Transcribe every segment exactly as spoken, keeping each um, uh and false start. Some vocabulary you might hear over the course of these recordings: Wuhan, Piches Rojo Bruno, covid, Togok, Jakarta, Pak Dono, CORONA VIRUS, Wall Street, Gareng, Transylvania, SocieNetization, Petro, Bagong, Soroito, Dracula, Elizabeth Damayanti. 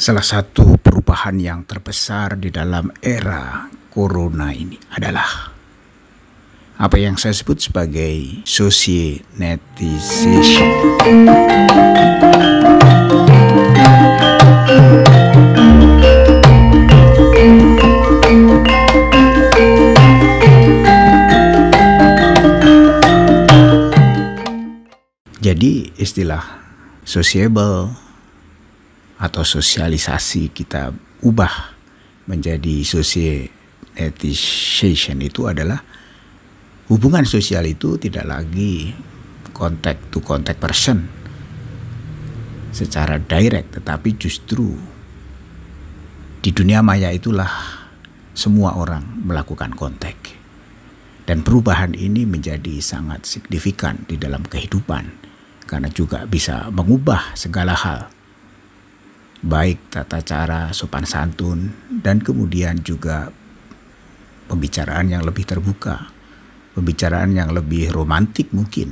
Salah satu perubahan yang terbesar di dalam era corona ini adalah apa yang saya sebut sebagai SocieNetization. Jadi istilah sociable atau sosialisasi kita ubah menjadi SocieNetization itu adalah hubungan sosial itu tidak lagi contact to contact person secara direct, tetapi justru di dunia maya itulah semua orang melakukan kontak. Dan perubahan ini menjadi sangat signifikan di dalam kehidupan karena juga bisa mengubah segala hal, baik tata cara, sopan santun, dan kemudian juga pembicaraan yang lebih terbuka, pembicaraan yang lebih romantik mungkin,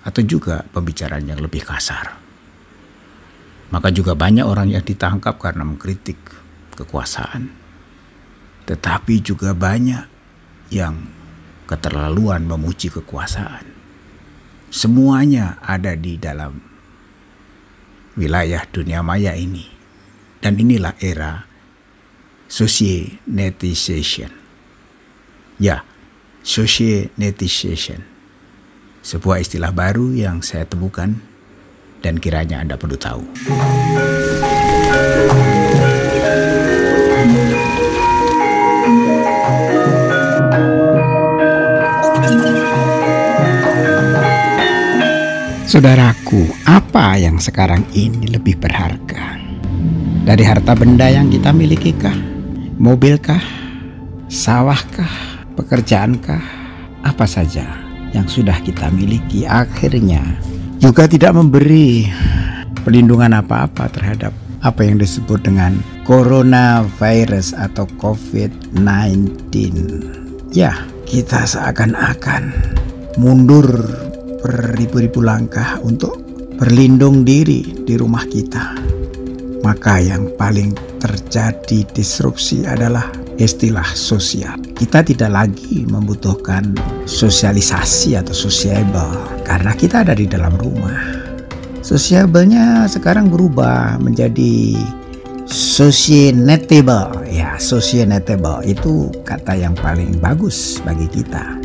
atau juga pembicaraan yang lebih kasar. Maka juga banyak orang yang ditangkap karena mengkritik kekuasaan, tetapi juga banyak yang keterlaluan memuji kekuasaan. Semuanya ada di dalam wilayah dunia maya ini, dan inilah era SocieNetization. Ya, SocieNetization, sebuah istilah baru yang saya temukan dan kiranya Anda perlu tahu. Saudaraku, apa yang sekarang ini lebih berharga? Dari harta benda yang kita miliki kah? Mobil kah? Sawah kah? Pekerjaankah? Apa saja yang sudah kita miliki akhirnya juga tidak memberi perlindungan apa-apa terhadap apa yang disebut dengan corona virus atau covid sembilan belas. Ya, kita seakan-akan mundur beribu-ribu langkah untuk berlindung diri di rumah kita. Maka yang paling terjadi disrupsi adalah istilah sosial. Kita tidak lagi membutuhkan sosialisasi atau sociable karena kita ada di dalam rumah. Sociable-nya sekarang berubah menjadi socienetable. Ya, socienetable itu kata yang paling bagus bagi kita.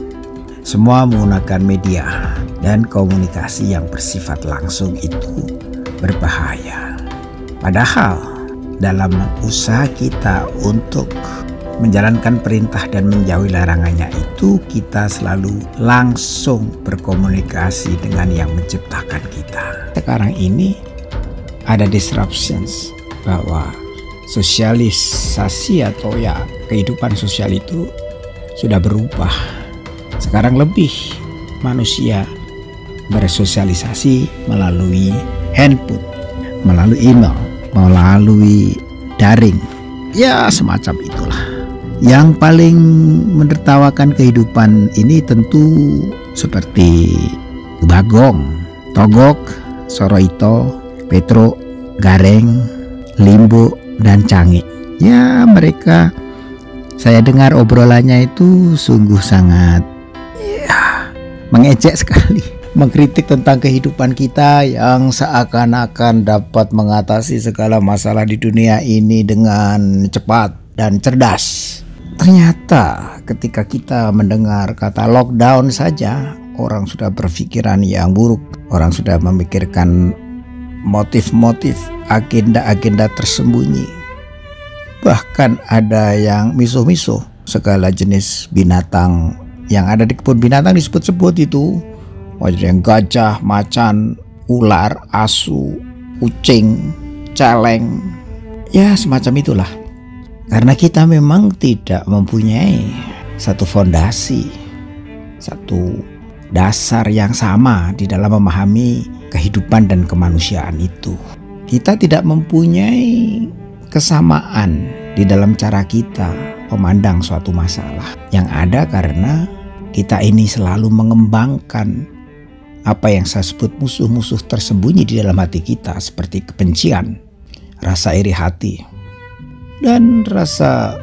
Semua menggunakan media dan komunikasi yang bersifat langsung itu berbahaya. Padahal dalam usaha kita untuk menjalankan perintah dan menjauhi larangannya itu, kita selalu langsung berkomunikasi dengan yang menciptakan kita. Sekarang ini ada disruptions bahwa sosialisasi atau ya kehidupan sosial itu sudah berubah. Sekarang lebih manusia bersosialisasi melalui handphone, melalui email, melalui daring, ya semacam itulah. Yang paling mendertawakan kehidupan ini tentu seperti Bagong, Togok, Soroito, Petro, Gareng, Limbo, dan Canggih. Ya, mereka saya dengar obrolannya itu sungguh sangat ya, mengejek sekali. Mengkritik tentang kehidupan kita yang seakan-akan dapat mengatasi segala masalah di dunia ini dengan cepat dan cerdas. Ternyata ketika kita mendengar kata lockdown saja, orang sudah berpikiran yang buruk. Orang sudah memikirkan motif-motif, agenda-agenda tersembunyi. Bahkan ada yang misuh-misuh segala jenis binatang yang ada di kebun binatang disebut-sebut itu. Ada yang gajah, macan, ular, asu, kucing, celeng. Ya semacam itulah. Karena kita memang tidak mempunyai satu fondasi, satu dasar yang sama di dalam memahami kehidupan dan kemanusiaan itu. Kita tidak mempunyai kesamaan di dalam cara kita memandang suatu masalah. Yang ada karena kita ini selalu mengembangkan apa yang saya sebut musuh-musuh tersembunyi di dalam hati kita seperti kebencian rasa iri hati, dan rasa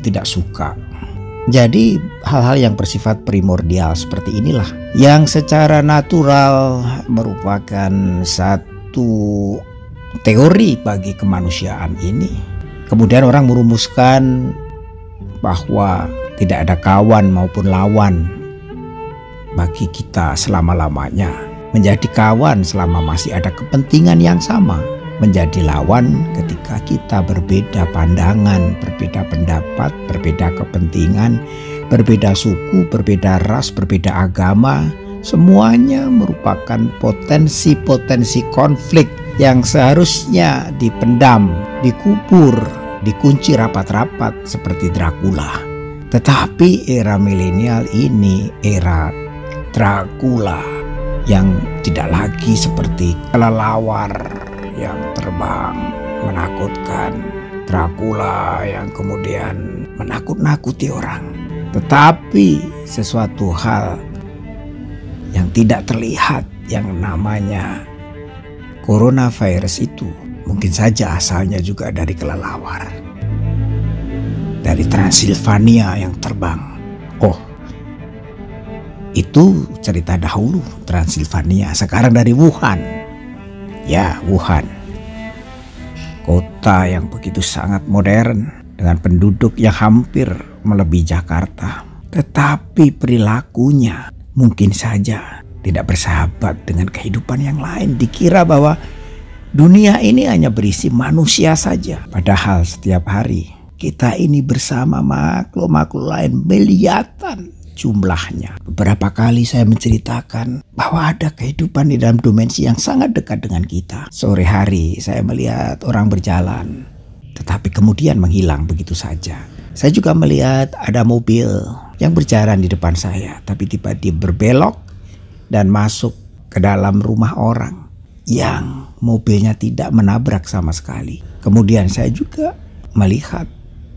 tidak suka. Jadi hal-hal yang bersifat primordial seperti inilah yang secara natural merupakan satu teori bagi kemanusiaan ini. Kemudian orang merumuskan bahwa tidak ada kawan maupun lawan bagi kita selama-lamanya. Menjadi kawan selama masih ada kepentingan yang sama, menjadi lawan ketika kita berbeda pandangan, berbeda pendapat, berbeda kepentingan, berbeda suku, berbeda ras, berbeda agama. Semuanya merupakan potensi-potensi konflik yang seharusnya dipendam, dikubur, dikunci rapat-rapat seperti Dracula. Tetapi era milenial ini era Dracula yang tidak lagi seperti kelelawar yang terbang menakutkan, Dracula yang kemudian menakut-nakuti orang, tetapi sesuatu hal yang tidak terlihat yang namanya coronavirus itu mungkin saja asalnya juga dari kelelawar, dari Transylvania yang terbang. Oh, itu cerita dahulu Transylvania, sekarang dari Wuhan. Ya, Wuhan, kota yang begitu sangat modern dengan penduduk yang hampir melebihi Jakarta, tetapi perilakunya mungkin saja tidak bersahabat dengan kehidupan yang lain. Dikira bahwa dunia ini hanya berisi manusia saja, padahal setiap hari kita ini bersama makhluk-makhluk lain miliatan jumlahnya. Beberapa kali saya menceritakan bahwa ada kehidupan di dalam dimensi yang sangat dekat dengan kita. Sore hari saya melihat orang berjalan, tetapi kemudian menghilang begitu saja. Saya juga melihat ada mobil yang berjalan di depan saya, tapi tiba-tiba berbelok dan masuk ke dalam rumah orang yang mobilnya tidak menabrak sama sekali. Kemudian saya juga melihat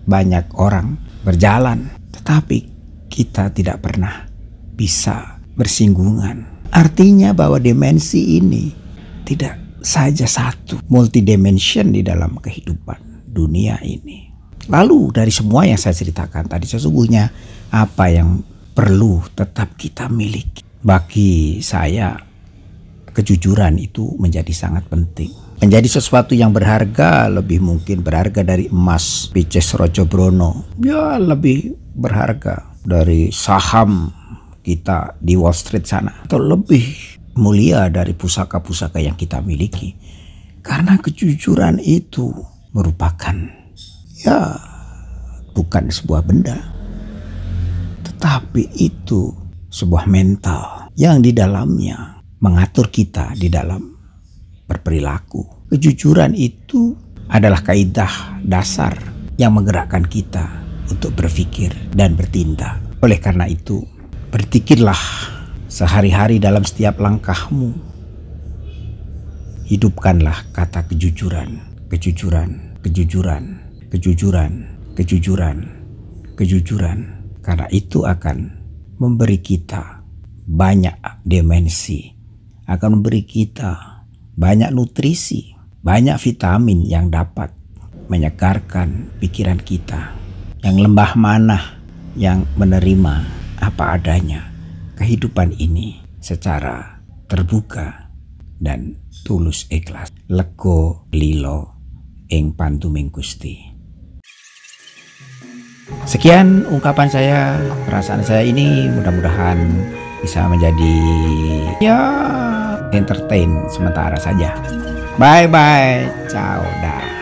banyak orang berjalan, tetapi kita tidak pernah bisa bersinggungan. Artinya bahwa dimensi ini tidak saja satu, multidimension di dalam kehidupan dunia ini. Lalu dari semua yang saya ceritakan tadi, sesungguhnya apa yang perlu tetap kita miliki? Bagi saya, kejujuran itu menjadi sangat penting, menjadi sesuatu yang berharga, lebih mungkin berharga dari emas Piches Rojo Bruno. Ya, lebih berharga dari saham kita di Wall Street sana, atau lebih mulia dari pusaka-pusaka yang kita miliki, karena kejujuran itu merupakan, ya, bukan sebuah benda, tetapi itu sebuah mental yang di dalamnya mengatur kita di dalam berperilaku. Kejujuran itu adalah kaidah dasar yang menggerakkan kita untuk berpikir dan bertindak. Oleh karena itu, berpikirlah sehari-hari dalam setiap langkahmu. Hidupkanlah kata kejujuran, kejujuran, kejujuran, kejujuran, kejujuran, kejujuran. Karena itu akan memberi kita banyak dimensi, akan memberi kita banyak nutrisi, banyak vitamin yang dapat menyegarkan pikiran kita. Yang lembah mana yang menerima apa adanya kehidupan ini secara terbuka dan tulus ikhlas. Lego lilo ing pantuming Gusti. Sekian ungkapan saya, perasaan saya ini, mudah-mudahan bisa menjadi, ya, entertain sementara saja. Bye bye, ciao dah.